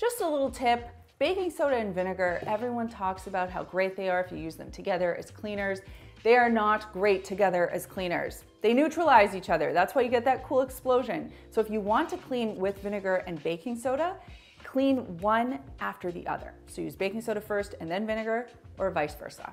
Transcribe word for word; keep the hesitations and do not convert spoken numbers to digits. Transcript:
Just a little tip, baking soda and vinegar, everyone talks about how great they are if you use them together as cleaners. They are not great together as cleaners. They neutralize each other. That's why you get that cool explosion. So if you want to clean with vinegar and baking soda, clean one after the other. So use baking soda first and then vinegar, or vice versa.